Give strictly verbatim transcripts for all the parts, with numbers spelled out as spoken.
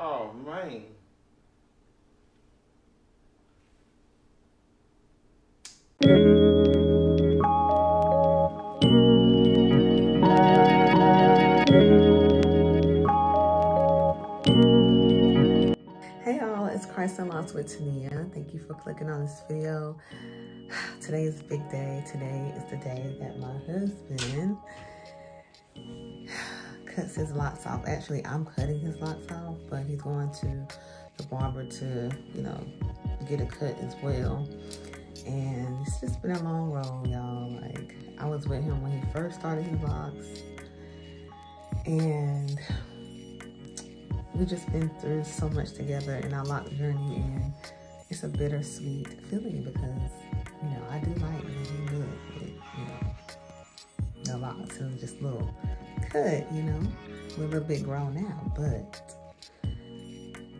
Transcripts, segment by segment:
Oh, man. Hey y'all, it's Christ and Locs with Tania. Thank you for clicking on this video. Today is a big day. Today is the day that my husband cuts his locks off. Actually, I'm cutting his locks off, but he's going to the barber to, you know, get a cut as well. And it's just been a long road, y'all. Like, I was with him when he first started his locks, and we've just been through so much together in our lock journey, and it's a bittersweet feeling because, you know, I do like when he lived with, you know, the locks. It was just a little cut, you know. We're a little bit grown now, but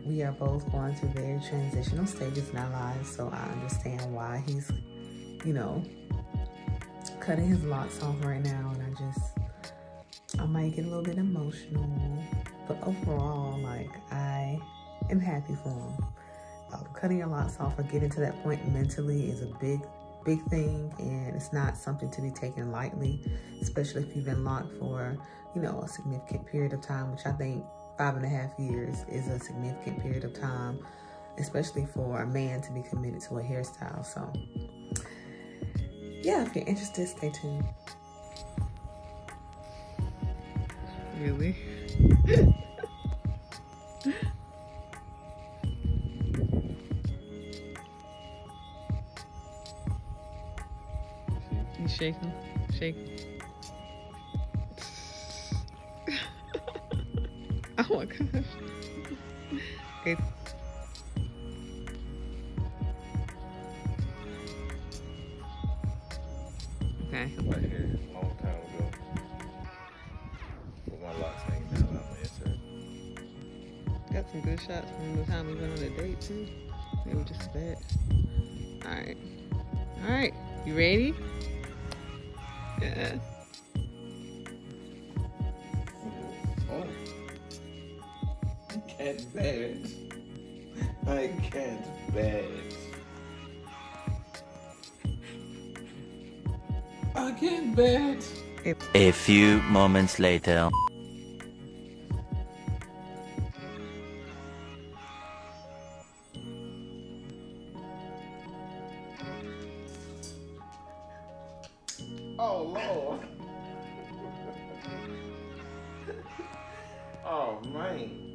we are both going through very transitional stages in our lives, so I understand why he's, you know, cutting his locks off right now. And I just, I might get a little bit emotional, but overall, like, I am happy for him. Uh, cutting your locks off or getting to that point mentally is a big, big thing, and it's not something to be taken lightly, especially if you've been locked for, you know, a significant period of time, which I think five and a half years is a significant period of time, especially for a man to be committed to a hairstyle. So yeah, if you're interested, stay tuned. Really? You shake him, shake him. Oh my gosh. Okay. Okay. I was here a long time ago. With my locks hanging down, I'm inside. Got some good shots from the time we went on a date too. They were just bad. Alright. Alright. You ready? Yeah. I can't bear it. I can't bear it. I can't bear it. A few moments later. Oh, Lord. Oh, man.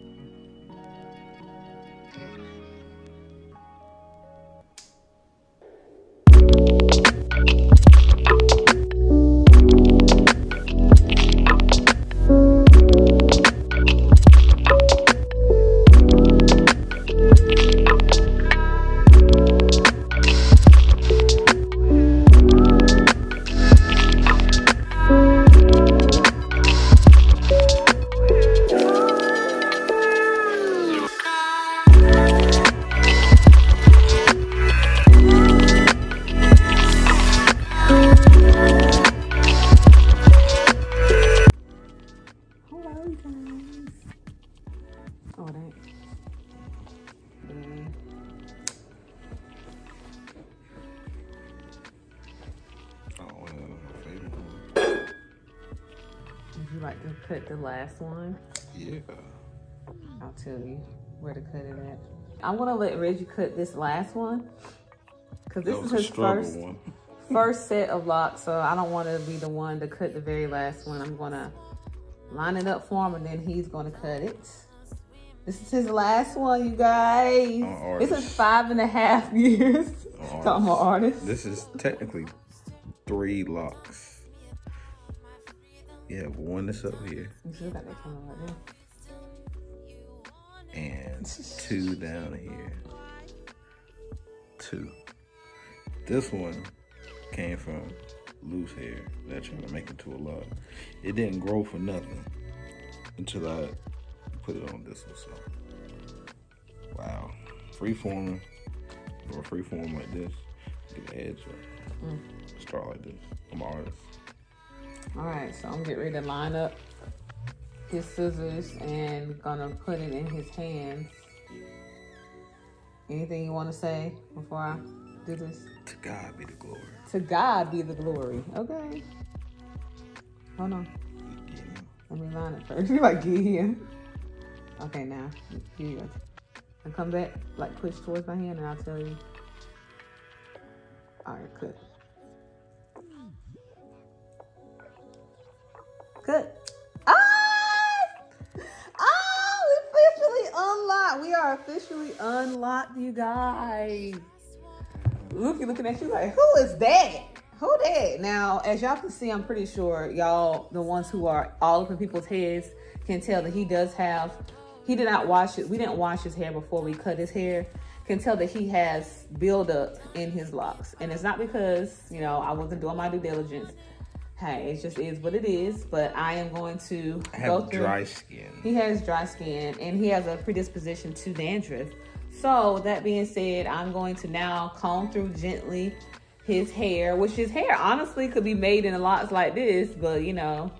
Like to cut the last one? Yeah. I'll tell you where to cut it at. I want to let Reggie cut this last one because this is his first one. first set of locks, so I don't want to be the one to cut the very last one. I'm going to line it up for him, and then he's going to cut it. This is his last one, you guys. This is five and a half years. I'm so I'm an artist. This is technically three locks. Yeah, but one that's up here. You still got that camera right there. And two down here. Two. This one came from loose hair that I tried to make into a lock. It didn't grow for nothing until I put it on this one. So, wow. Freeforming, or freeform like this, get the edge up. Mm. Start like this. I'm an artist. All right, so I'm getting ready to line up his scissors and gonna put it in his hands. Anything you want to say before I do this? To God be the glory. To God be the glory. Okay. Hold on. Yeah. Let me line it first. You're like, yeah. Okay, now. Here you go. And come back, like push towards my hand, and I'll tell you. All right, good. Good. We are officially unlocked, you guys. Luffy looking at you like, who is that? Who that? Now, as y'all can see, I'm pretty sure y'all, the ones who are all up in people's heads, can tell that he does have, he did not wash it. We didn't wash his hair before we cut his hair. Can tell that he has buildup in his locks. And it's not because, you know, I wasn't doing my due diligence. Hey, it just is what it is, but I am going to I have go through. Dry skin. He has dry skin, and he has a predisposition to dandruff. So, with that being said, I'm going to now comb through gently his hair, which his hair honestly could be made in lots like this, but you know,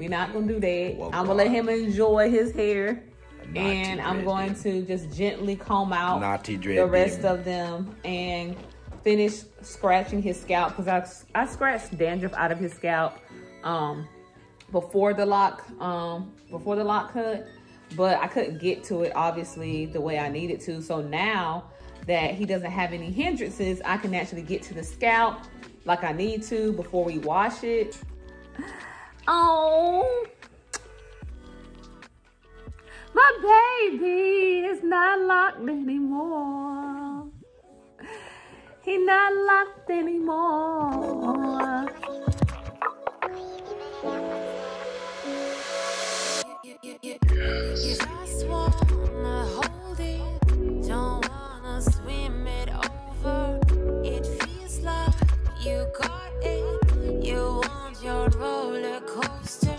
we're not going to do that. Well, I'm going to let him enjoy his hair, Naughty and I'm going them. to just gently comb out Naughty the rest them. of them and finish scratching his scalp, because I, I scratched dandruff out of his scalp um, before the lock um, before the lock cut, but I couldn't get to it obviously the way I needed to. So now that he doesn't have any hindrances, I can actually get to the scalp like I need to before we wash it. Oh, my baby is not locked anymore. He not locked anymore. Yes. Just wanna hold it, don't wanna swim it over. It feels like you got it. You want your roller coaster.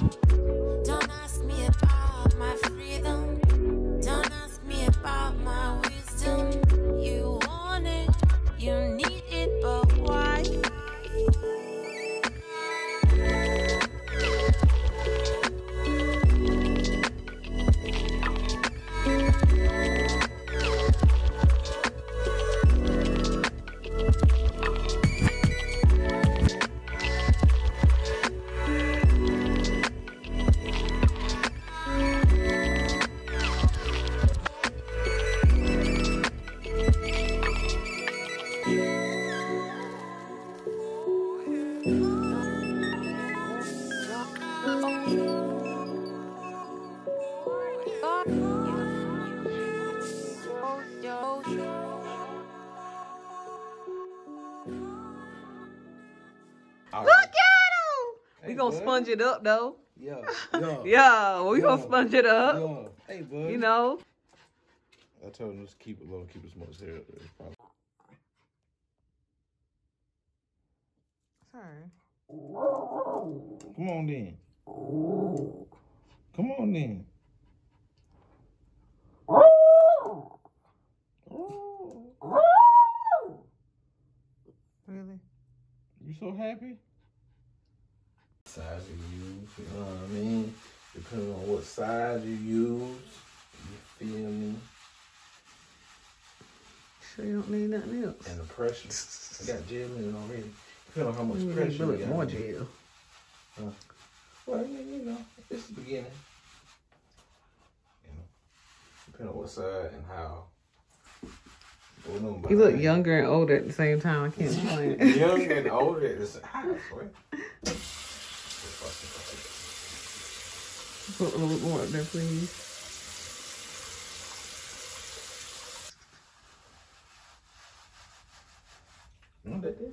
Don't ask me about my freedom. Don't ask me about my wisdom. You want it. You need it, but why? We gonna sponge it up though. Yeah, yeah, yeah we yeah. gonna sponge it up. Yeah. Hey, bud. You know. I told him just keep it low, keep his much hair up there. Sorry. Come on then. Come on then. Really? You so happy? Size you use, you know what I mean? Depending on what size you use, you feel me? Sure you don't need nothing else. And the pressure. I got gel in it already. Depending on how much you pressure you got. More gel. Huh? Well, you know, this is the beginning. You know, depending on what size and how. You look younger and older at the same time. I can't explain. Younger and older at the same time. Put a little more up there, please. Mm, that is.